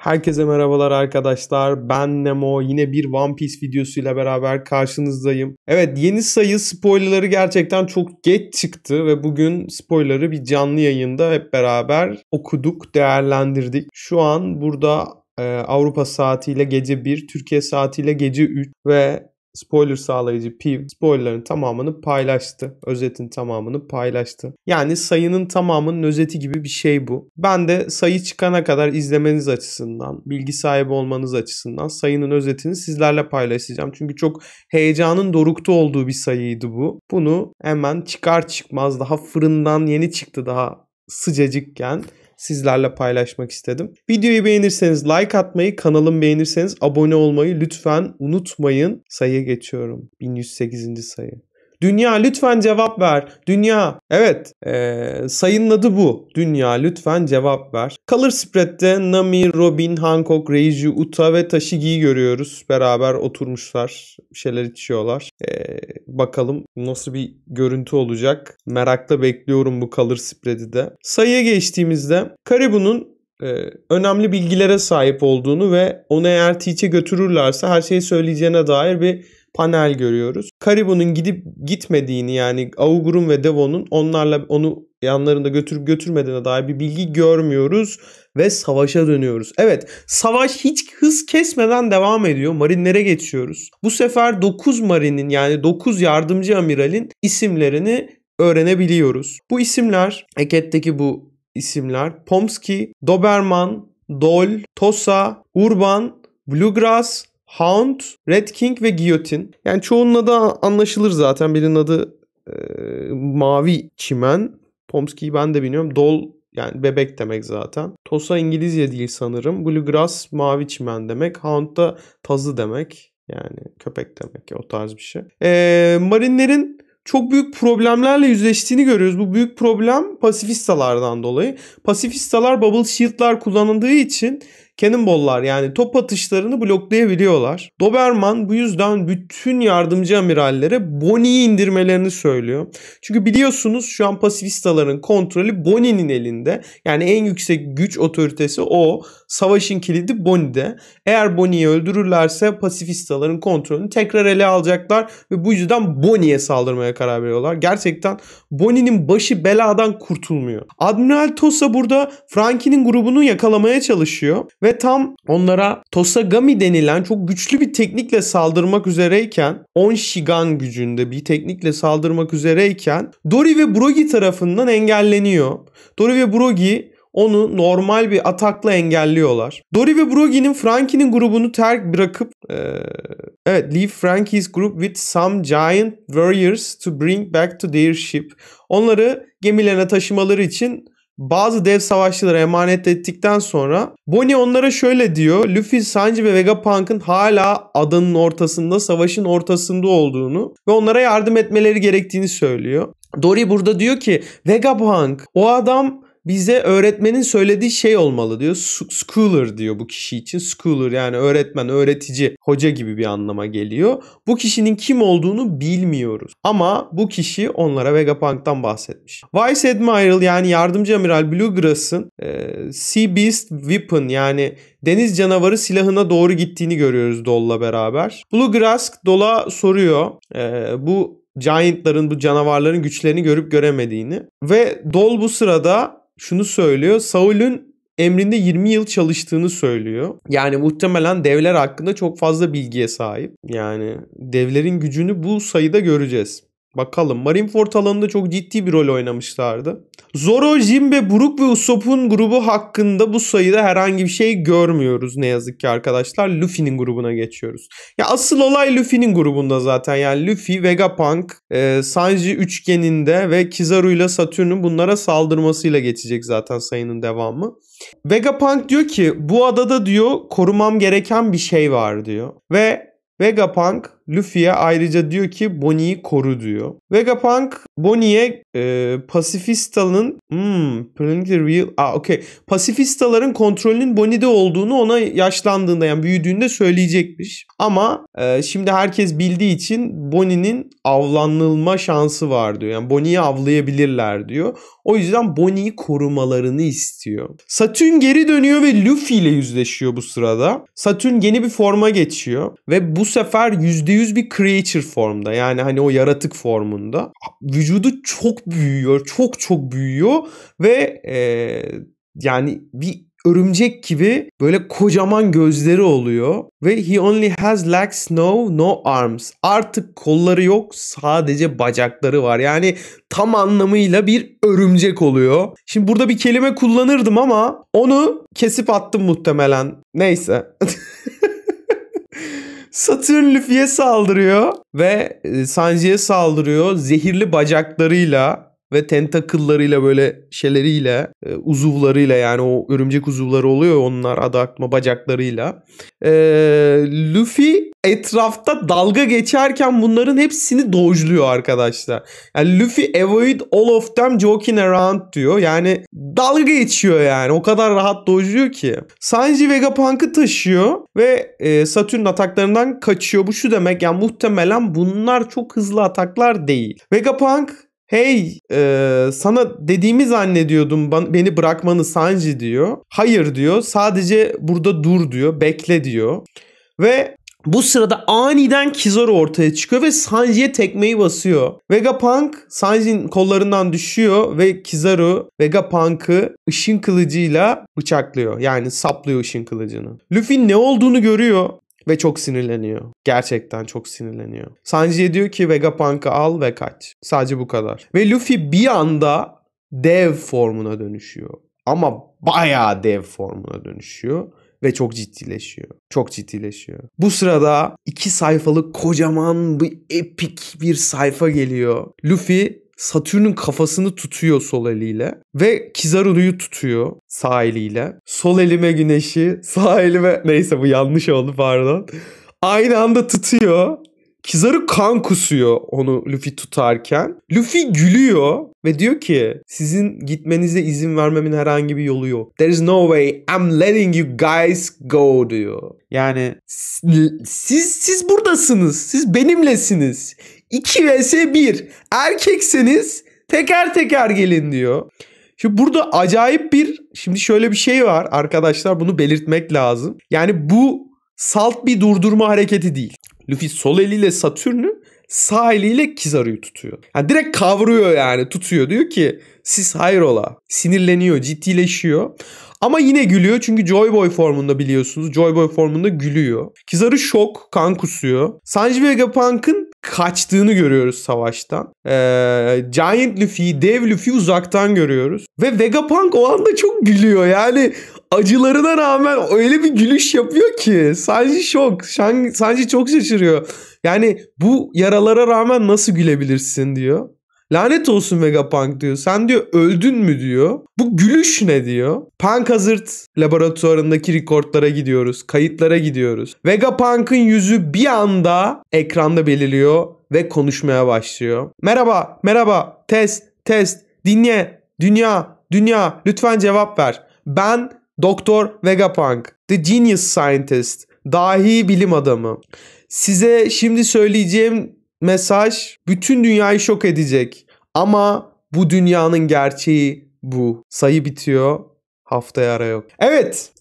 Herkese merhabalar arkadaşlar, ben Nemo, yine bir One Piece videosuyla beraber karşınızdayım. Evet, yeni sayı spoilerları gerçekten çok geç çıktı ve bugün spoilerları bir canlı yayında hep beraber okuduk, değerlendirdik. Şu an burada Avrupa saatiyle gece 1, Türkiye saatiyle gece 3 ve spoiler sağlayıcı Piv spoilerların tamamını paylaştı. Özetin tamamını paylaştı. Yani sayının tamamının özeti gibi bir şey bu. Ben de sayı çıkana kadar izlemeniz açısından, bilgi sahibi olmanız açısından sayının özetini sizlerle paylaşacağım. Çünkü çok heyecanın dorukta olduğu bir sayıydı bu. Bunu hemen çıkar çıkmaz, daha fırından yeni çıktı, daha sıcacıkken sizlerle paylaşmak istedim. Videoyu beğenirseniz like atmayı, kanalımı beğenirseniz abone olmayı lütfen unutmayın. Sayıya geçiyorum. 1108. sayı. Dünya, lütfen cevap ver. Dünya. Evet. Sayının adı bu. Dünya, lütfen cevap ver. Color Spread'de Nami, Robin, Hancock, Reiji, Uta ve Tashigi'yi görüyoruz. Beraber oturmuşlar. Bir şeyler içiyorlar. Bakalım nasıl bir görüntü olacak. Merakla bekliyorum bu Color Spread'i de. Sayıya geçtiğimizde Caribou'nun önemli bilgilere sahip olduğunu ve onu eğer Teach'e götürürlerse her şeyi söyleyeceğine dair bir panel görüyoruz. Caribou'nun gidip gitmediğini, yani Augur'un ve Devon'un onu yanlarında götürüp götürmediğine dair bir bilgi görmüyoruz ve savaşa dönüyoruz. Evet, savaş hiç hız kesmeden devam ediyor. Marinlere geçiyoruz. Bu sefer 9 marinin, yani 9 yardımcı amiralin isimlerini öğrenebiliyoruz. Bu isimler, eketteki bu isimler Pomsky, Doberman, Dol, Tosa, Urban, Bluegrass, Hound, Red King ve Giyotin. Yani çoğunun adı anlaşılır zaten. Birinin adı Mavi Çimen. Pomsky'yi ben de biliyorum. Dol yani bebek demek zaten. Tosa İngilizce değil sanırım. Bluegrass Mavi Çimen demek. Hound da tazı demek. Yani köpek demek ya, o tarz bir şey. Marinlerin çok büyük problemlerle yüzleştiğini görüyoruz. Bu büyük problem pasifistalardan dolayı. Pasifistalar bubble shield'lar kullanıldığı için cannonball'lar, yani top atışlarını bloklayabiliyorlar. Doberman bu yüzden bütün yardımcı amirallere Bonnie'yi indirmelerini söylüyor. Çünkü biliyorsunuz şu an pasifistaların kontrolü Bonnie'nin elinde. Yani en yüksek güç otoritesi o. Savaşın kilidi Bonnie'de. Eğer Bonnie'yi öldürürlerse pasifistaların kontrolünü tekrar ele alacaklar ve bu yüzden Bonnie'ye saldırmaya karar veriyorlar. Gerçekten Bonnie'nin başı beladan kurtulmuyor. Admiral Tosa burada Frankie'nin grubunu yakalamaya çalışıyor ve tam onlara Tosagami denilen çok güçlü bir teknikle saldırmak üzereyken, On Shigan gücünde bir teknikle saldırmak üzereyken Dorry ve Brogy tarafından engelleniyor. Dorry ve Brogy onu normal bir atakla engelliyorlar. Dorry ve Brogy'nin Frankie'nin grubunu terk bırakıp evet, leave Frankie's group with some giant warriors to bring back to their ship. Onları gemilerine taşımaları için bazı dev savaşçılara emanet ettikten sonra Bonnie onlara şöyle diyor. Luffy, Sanji ve Vegapunk'ın hala adanın ortasında, savaşın ortasında olduğunu ve onlara yardım etmeleri gerektiğini söylüyor. Dorry burada diyor ki, Vegapunk, o adam bize öğretmenin söylediği şey olmalı diyor. Schooler diyor bu kişi için. Schooler yani öğretmen, öğretici, hoca gibi bir anlama geliyor. Bu kişinin kim olduğunu bilmiyoruz. Ama bu kişi onlara Vegapunk'tan bahsetmiş. Vice Admiral yani yardımcı amiral Bluegrass'ın Sea Beast Weapon yani deniz canavarı silahına doğru gittiğini görüyoruz Dol'la beraber. Bluegrass Dol'a soruyor bu giantların, bu canavarların güçlerini görüp göremediğini ve Dol bu sırada şunu söylüyor. Saul'ün emrinde 20 yıl çalıştığını söylüyor. Yani muhtemelen devler hakkında çok fazla bilgiye sahip. Yani devlerin gücünü bu sayıda göreceğiz. Bakalım. Marineford alanında çok ciddi bir rol oynamışlardı. Zoro, Jinbe, Brook ve Usopp'un grubu hakkında bu sayıda herhangi bir şey görmüyoruz ne yazık ki arkadaşlar. Luffy'nin grubuna geçiyoruz. Ya asıl olay Luffy'nin grubunda zaten. Yani Luffy, Vegapunk, Sanji üçgeninde ve Kizaru ile Saturn'un bunlara saldırmasıyla geçecek zaten sayının devamı. Vegapunk diyor ki, bu adada diyor korumam gereken bir şey var diyor. Ve Vegapunk Luffy'ye ayrıca diyor ki Bonnie'yi koru diyor. Vegapunk Bonnie'ye pasifistaların kontrolünün Bonnie'de olduğunu ona yaşlandığında, yani büyüdüğünde söyleyecekmiş. Ama şimdi herkes bildiği için Bonnie'nin avlanılma şansı var diyor. Yani Bonnie'yi avlayabilirler diyor. O yüzden Bonnie'yi korumalarını istiyor. Saturn geri dönüyor ve Luffy ile yüzleşiyor bu sırada. Saturn yeni bir forma geçiyor ve bu sefer %100 bir creature formda. Yani hani o yaratık formunda. Vücudu çok büyüyor. Çok büyüyor ve yani bir örümcek gibi böyle kocaman gözleri oluyor. Ve he only has legs, no arms. Artık kolları yok, sadece bacakları var. Yani tam anlamıyla bir örümcek oluyor. Şimdi burada bir kelime kullanırdım ama onu kesip attım muhtemelen. Neyse. Saturn Luffy'ye saldırıyor ve Sanji'ye saldırıyor. Zehirli bacaklarıyla ve tentakıllarıyla, böyle şeyleriyle, uzuvlarıyla, yani o örümcek uzuvları oluyor onlar, adı aklıma, bacaklarıyla. Luffy etrafta dalga geçerken bunların hepsini dojluyor arkadaşlar. Yani Luffy avoid all of them joking around diyor. Yani dalga geçiyor yani. O kadar rahat dojluyor ki. Sanji Vegapunk'ı taşıyor ve Satürn ataklarından kaçıyor. Bu şu demek, yani muhtemelen bunlar çok hızlı ataklar değil. Vegapunk hey sana dediğimi zannediyordum, beni bırakmanı Sanji diyor. Hayır diyor, sadece burada dur diyor, bekle diyor. Ve bu sırada aniden Kizaru ortaya çıkıyor ve Sanji'ye tekmeyi basıyor. Vegapunk Sanji'nin kollarından düşüyor ve Kizaru Vegapunk'ı ışın kılıcıyla bıçaklıyor. Yani saplıyor ışın kılıcını. Luffy ne olduğunu görüyor ve çok sinirleniyor. Gerçekten çok sinirleniyor. Sanji'ye diyor ki Vegapunk'ı al ve kaç. Sadece bu kadar. Ve Luffy bir anda dev formuna dönüşüyor. Ama bayağı dev formuna dönüşüyor. Ve çok ciddileşiyor. Çok ciddileşiyor. Bu sırada 2 sayfalık kocaman bir epik bir sayfa geliyor. Luffy Satürn'ün kafasını tutuyor sol eliyle ve Kizaru'yu tutuyor sağ eliyle. Sol elime güneşi, sağ elime... Neyse bu yanlış oldu, pardon. Aynı anda tutuyor. Kizaru kan kusuyor onu Luffy tutarken. Luffy gülüyor ve diyor ki sizin gitmenize izin vermemin herhangi bir yolu yok. There is no way I'm letting you guys go diyor. Yani siz buradasınız. Siz benimlesiniz. 2 vs 1. Erkekseniz teker teker gelin diyor. Şimdi burada acayip bir... Şimdi şöyle bir şey var arkadaşlar, bunu belirtmek lazım. Yani bu salt bir durdurma hareketi değil. Luffy sol eliyle Satürn'ü, sağ eliyle Kizaru'yu tutuyor. Yani direkt kavruyor yani, tutuyor. Diyor ki siz hayrola. Sinirleniyor, ciddileşiyor. Ama yine gülüyor çünkü Joy Boy formunda, biliyorsunuz. Joy Boy formunda gülüyor. Kizaru şok, kan kusuyor. Sanji Vegapunk'ın kaçtığını görüyoruz savaştan. Giant Luffy'yi, dev Luffy'yi uzaktan görüyoruz. Ve Vegapunk o anda çok gülüyor. Yani acılarına rağmen öyle bir gülüş yapıyor ki Sanji şok. Sanji çok şaşırıyor. Yani bu yaralara rağmen nasıl gülebilirsin diyor. Lanet olsun Vegapunk diyor. Sen diyor öldün mü diyor. Bu gülüş ne diyor. Punk Hazard laboratuvarındaki rekordlara gidiyoruz. Kayıtlara gidiyoruz. Vegapunk'ın yüzü bir anda ekranda beliriyor ve konuşmaya başlıyor. Merhaba, merhaba, test, dinle, dünya, lütfen cevap ver. Ben Doktor Vegapunk, the genius scientist, dahi bilim adamı. Size şimdi söyleyeceğim mesaj bütün dünyayı şok edecek. Ama bu dünyanın gerçeği bu. Sayı bitiyor. Haftaya ara yok. Evet.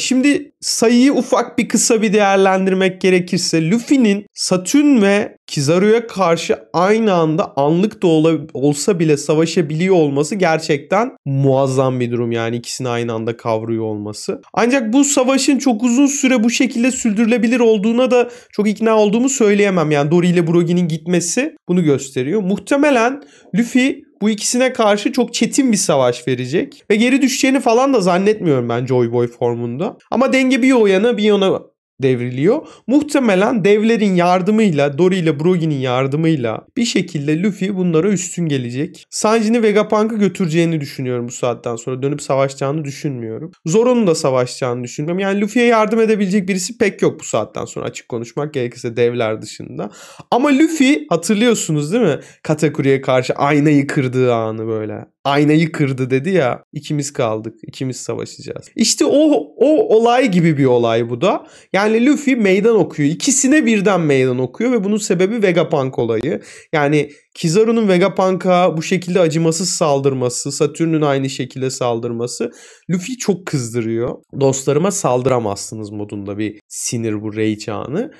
Şimdi sayıyı ufak bir kısa bir değerlendirmek gerekirse. Luffy'nin Saturn ve Kizaru'ya karşı aynı anda anlık da olsa bile savaşabiliyor olması gerçekten muazzam bir durum. Yani ikisini aynı anda kavruyor olması. Ancak bu savaşın çok uzun süre bu şekilde sürdürülebilir olduğuna da çok ikna olduğumu söyleyemem. Yani Dorry ile Brogy'nin gitmesi bunu gösteriyor. Muhtemelen Luffy bu ikisine karşı çok çetin bir savaş verecek. Ve geri düşeceğini falan da zannetmiyorum ben Joy Boy formunda. Ama denge bir o yana bir yana devriliyor. Muhtemelen devlerin yardımıyla, Dorry ile Brogy'nin yardımıyla bir şekilde Luffy bunlara üstün gelecek. Sanji'nin Vegapunk'a götüreceğini düşünüyorum bu saatten sonra. Dönüp savaşacağını düşünmüyorum. Zoro'nun da savaşacağını düşünmüyorum. Yani Luffy'ye yardım edebilecek birisi pek yok bu saatten sonra, açık konuşmak gerekirse, devler dışında. Ama Luffy, hatırlıyorsunuz değil mi? Katakuri'ye karşı aynayı kırdığı anı böyle. Aynayı kırdı dedi ya, ikimiz kaldık, ikimiz savaşacağız. İşte o olay gibi bir olay bu da. Yani Luffy meydan okuyor. İkisine birden meydan okuyor ve bunun sebebi Vegapunk olayı. Yani Kizaru'nun Vegapunk'a bu şekilde acımasız saldırması, Satürn'ün aynı şekilde saldırması Luffy'yi çok kızdırıyor. Dostlarıma saldıramazsınız modunda bir sinir, bu rage anı.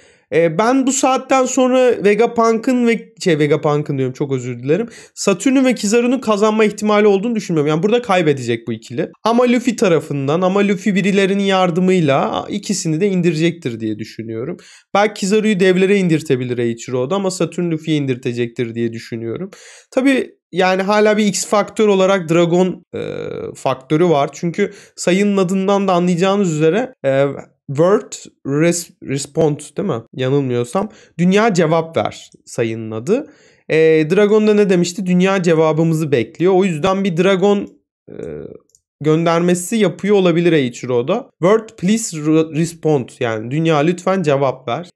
Ben bu saatten sonra Vegapunk'ın ve Vegapunk'ın diyorum, çok özür dilerim, Satürn'ün ve Kizaru'nun kazanma ihtimali olduğunu düşünmüyorum. Yani burada kaybedecek bu ikili. Ama Luffy tarafından, ama Luffy birilerinin yardımıyla ikisini de indirecektir diye düşünüyorum. Belki Kizaru'yu devlere indirtebilir Eiichiro'da ama Satürn Luffy'ye indirtecektir diye düşünüyorum. Tabii yani hala bir X faktör olarak Dragon faktörü var. Çünkü sayının adından da anlayacağınız üzere... Word Respond değil mi? Yanılmıyorsam. Dünya cevap ver sayının adı. Dragon'da ne demişti? Dünya cevabımızı bekliyor. O yüzden bir Dragon göndermesi yapıyor olabilir Eiichiro'da. Word please respond. Yani dünya lütfen cevap ver.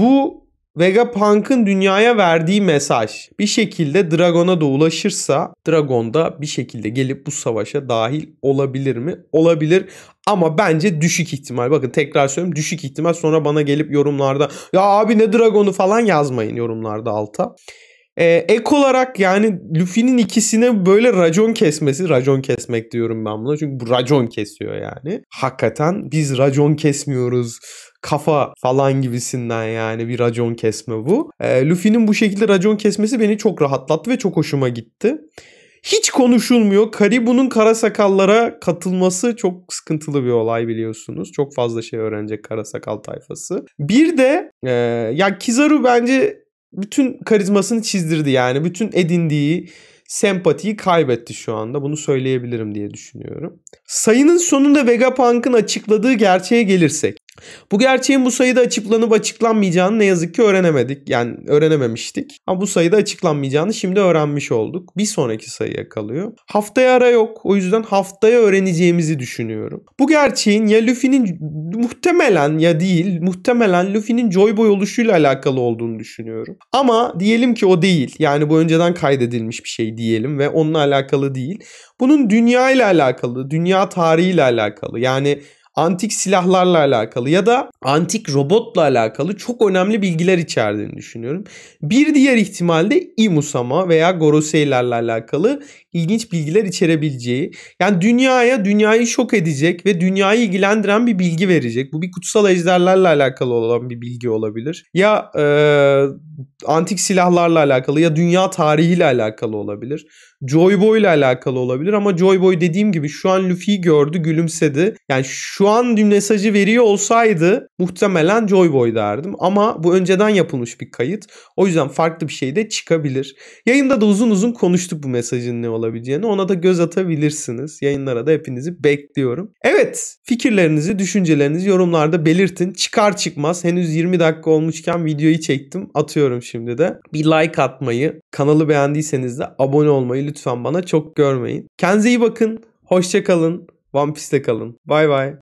Bu Vegapunk'ın dünyaya verdiği mesaj bir şekilde Dragon'a da ulaşırsa, Dragon da bir şekilde gelip bu savaşa dahil olabilir mi? Olabilir. Ama bence düşük ihtimal. Bakın tekrar söylüyorum, düşük ihtimal. Sonra bana gelip yorumlarda ya abi ne Dragon'u falan yazmayın yorumlarda alta. Ek olarak yani Luffy'nin ikisine böyle racon kesmesi, racon kesmek diyorum ben buna çünkü bu racon kesiyor yani. Hakikaten biz racon kesmiyoruz kafa falan gibisinden, yani bir racon kesme bu. Luffy'nin bu şekilde racon kesmesi beni çok rahatlattı ve çok hoşuma gitti. Hiç konuşulmuyor. Caribou'nun Karasakallara katılması çok sıkıntılı bir olay biliyorsunuz. Çok fazla şey öğrenecek Karasakal tayfası. Bir de ya Kizaru bence bütün karizmasını çizdirdi yani. Bütün edindiği sempatiyi kaybetti şu anda. Bunu söyleyebilirim diye düşünüyorum. Sayının sonunda Vegapunk'ın açıkladığı gerçeğe gelirsek. Bu gerçeğin bu sayıda açıklanıp açıklanmayacağını ne yazık ki öğrenemedik. Yani öğrenememiştik. Ama bu sayıda açıklanmayacağını şimdi öğrenmiş olduk. Bir sonraki sayıya kalıyor. Haftaya ara yok. O yüzden haftaya öğreneceğimizi düşünüyorum. Bu gerçeğin ya Luffy'nin muhtemelen ya değil, muhtemelen Luffy'nin Joy Boy oluşuyla alakalı olduğunu düşünüyorum. Ama diyelim ki o değil. Yani bu önceden kaydedilmiş bir şey diyelim ve onunla alakalı değil. Bunun dünya ile alakalı, dünya tarihiyle alakalı. Yani antik silahlarla alakalı ya da antik robotla alakalı çok önemli bilgiler içerdiğini düşünüyorum. Bir diğer ihtimal de Imusama veya Gorosei'lerle alakalı ilginç bilgiler içerebileceği. Yani dünyayı şok edecek ve dünyayı ilgilendiren bir bilgi verecek. Bu bir kutsal ejderlerle alakalı olan bir bilgi olabilir. Ya antik silahlarla alakalı ya dünya tarihiyle alakalı olabilir. Joy Boy ile alakalı olabilir ama Joy Boy dediğim gibi şu an Luffy'yi gördü, gülümsedi. Yani şu an mesajı veriyor olsaydı muhtemelen Joy Boy derdim ama bu önceden yapılmış bir kayıt. O yüzden farklı bir şey de çıkabilir. Yayında da uzun uzun konuştuk bu mesajın ne olabileceğini. Ona da göz atabilirsiniz. Yayınlara da hepinizi bekliyorum. Evet, fikirlerinizi, düşüncelerinizi yorumlarda belirtin. Çıkar çıkmaz henüz 20 dakika olmuşken videoyu çektim. Atıyorum şimdi de. Bir like atmayı, kanalı beğendiyseniz de abone olmayı lütfen bana çok görmeyin. Kendinize iyi bakın. Hoşça kalın. One Piece'te kalın. Bay bay.